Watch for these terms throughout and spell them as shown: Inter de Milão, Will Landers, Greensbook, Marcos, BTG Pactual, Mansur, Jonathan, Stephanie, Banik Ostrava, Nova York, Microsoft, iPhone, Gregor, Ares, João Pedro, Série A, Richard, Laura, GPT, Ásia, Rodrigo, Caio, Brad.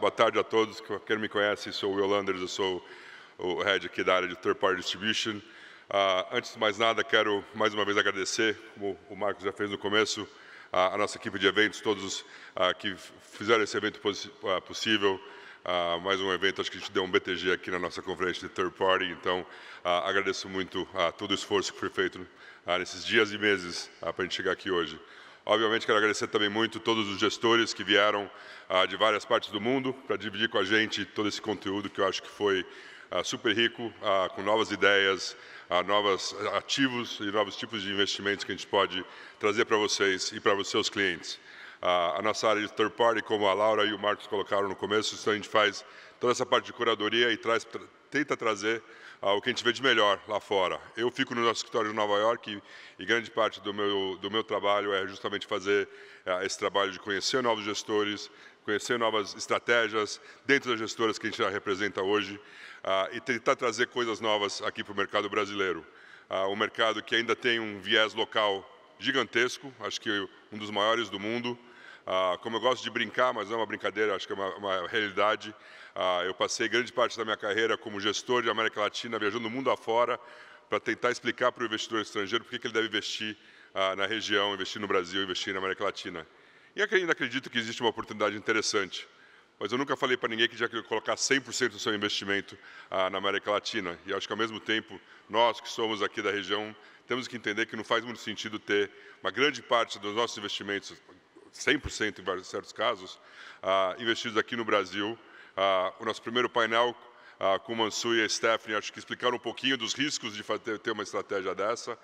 Boa tarde a todos. Quem não me conhece, sou o Will Landers, eu sou o Head aqui da área de Third Party Distribution. Antes de mais nada, quero mais uma vez agradecer, como o Marcos já fez no começo, a nossa equipe de eventos, todos que fizeram esse evento possível. Mais um evento, acho que a gente deu um BTG aqui na nossa conferência de Third Party, então agradeço muito a todo o esforço que foi feito nesses dias e meses para a gente chegar aqui hoje. Obviamente, quero agradecer também muito todos os gestores que vieram de várias partes do mundo para dividir com a gente todo esse conteúdo que eu acho que foi super rico, com novas ideias, novos ativos e novos tipos de investimentos que a gente pode trazer para vocês e para os seus clientes. A nossa área de third party, como a Laura e o Marcos colocaram no começo, então a gente faz toda essa parte de curadoria e tenta trazer o que a gente vê de melhor lá fora. Eu fico no nosso escritório de Nova York e grande parte do meu trabalho é justamente fazer esse trabalho de conhecer novos gestores, conhecer novas estratégias dentro das gestoras que a gente já representa hoje e tentar trazer coisas novas aqui para o mercado brasileiro. Um mercado que ainda tem um viés local gigantesco, acho que um dos maiores do mundo. Como eu gosto de brincar, mas não é uma brincadeira, acho que é uma realidade, eu passei grande parte da minha carreira como gestor de América Latina, viajando o mundo afora, para tentar explicar para o investidor estrangeiro por que ele deve investir na região, investir no Brasil, investir na América Latina. E ainda acredito que existe uma oportunidade interessante, mas eu nunca falei para ninguém que tinha que colocar 100% do seu investimento na América Latina. E acho que, ao mesmo tempo, nós que somos aqui da região, temos que entender que não faz muito sentido ter uma grande parte dos nossos investimentos, 100% em vários certos casos, investidos aqui no Brasil. O nosso primeiro painel com o Mansur e a Stephanie, acho que explicaram um pouquinho dos riscos de ter uma estratégia dessa.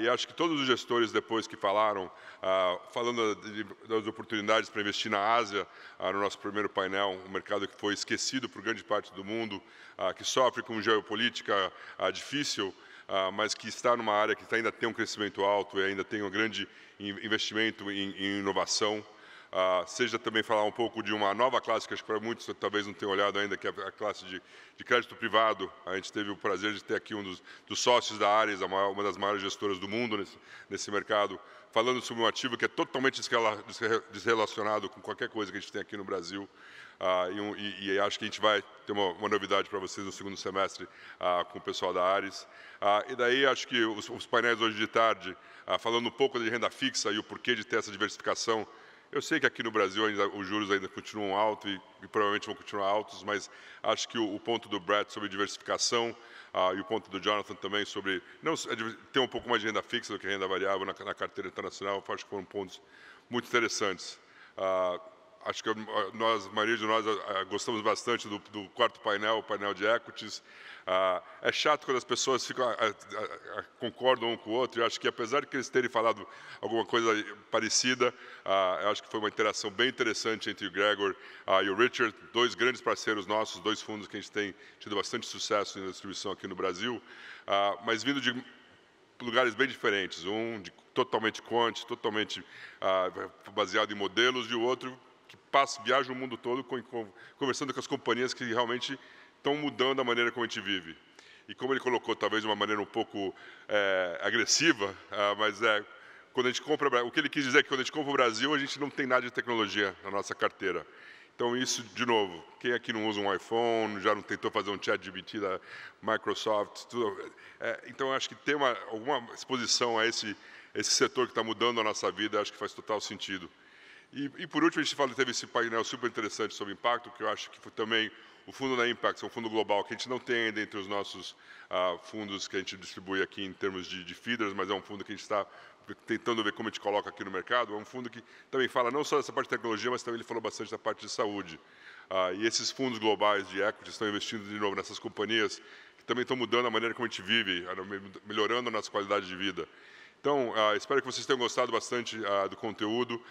E acho que todos os gestores, depois que falaram, falando das oportunidades para investir na Ásia, no nosso primeiro painel, um mercado que foi esquecido por grande parte do mundo, que sofre com geopolítica difícil, mas que está numa área que ainda tem um crescimento alto e ainda tem um grande investimento em inovação. Seja também falar um pouco de uma nova classe que acho que para muitos talvez não tenham olhado ainda, que é a classe de crédito privado. A gente teve o prazer de ter aqui um dos sócios da Ares, uma das maiores gestoras do mundo nesse mercado, falando sobre um ativo que é totalmente desrelacionado com qualquer coisa que a gente tem aqui no Brasil. E acho que a gente vai ter uma novidade para vocês no segundo semestre com o pessoal da Ares. E daí acho que os painéis hoje de tarde, falando um pouco de renda fixa e o porquê de ter essa diversificação. Eu sei que aqui no Brasil os juros ainda continuam altos e provavelmente vão continuar altos, mas acho que o ponto do Brad sobre diversificação e o ponto do Jonathan também sobre não ter um pouco mais de renda fixa do que renda variável na carteira internacional, acho que foram pontos muito interessantes. Acho que a maioria de nós gostamos bastante do quarto painel, o painel de equities. É chato quando as pessoas concordam um com o outro. Eu acho que, apesar de que eles terem falado alguma coisa parecida, eu acho que foi uma interação bem interessante entre o Gregor e o Richard, dois grandes parceiros nossos, dois fundos que a gente tem tido bastante sucesso na distribuição aqui no Brasil, mas vindo de lugares bem diferentes. Um totalmente quant, totalmente baseado em modelos, e o outro que viaja o mundo todo conversando com as companhias que realmente estão mudando a maneira como a gente vive. E como ele colocou, talvez de uma maneira um pouco agressiva, mas quando a gente compra, o que ele quis dizer é que quando a gente compra o Brasil, a gente não tem nada de tecnologia na nossa carteira. Então, isso, de novo, quem aqui não usa um iPhone, já não tentou fazer um chat GPT da Microsoft, tudo, então, acho que ter alguma exposição a esse setor que está mudando a nossa vida, acho que faz total sentido. E por último, a gente teve esse painel super interessante sobre impacto, que eu acho que foi também o fundo da Impact, é um fundo global que a gente não tem ainda entre os nossos fundos que a gente distribui aqui em termos de feeders, mas é um fundo que a gente está tentando ver como a gente coloca aqui no mercado. É um fundo que também fala não só dessa parte de tecnologia, mas também ele falou bastante da parte de saúde. E esses fundos globais de equity estão investindo de novo nessas companhias que também estão mudando a maneira como a gente vive, melhorando a nossa qualidade de vida. Então, espero que vocês tenham gostado bastante do conteúdo.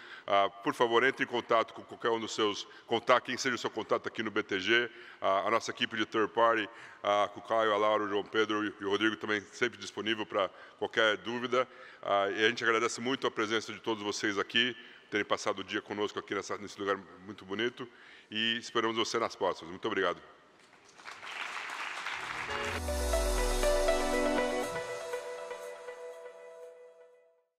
Por favor, entre em contato com qualquer um dos seus contatos, quem seja o seu contato aqui no BTG. A nossa equipe de third party, com o Caio, a Laura, o João Pedro e o Rodrigo também sempre disponível para qualquer dúvida. E a gente agradece muito a presença de todos vocês aqui, terem passado o dia conosco aqui nesse lugar muito bonito. E esperamos você nas próximas. Muito obrigado.